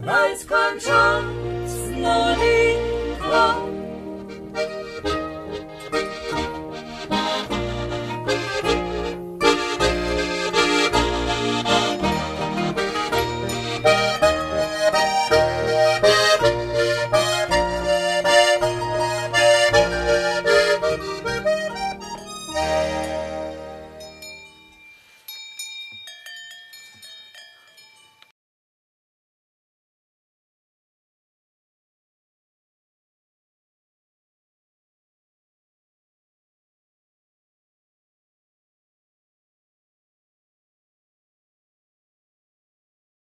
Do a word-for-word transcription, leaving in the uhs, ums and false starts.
Let's control.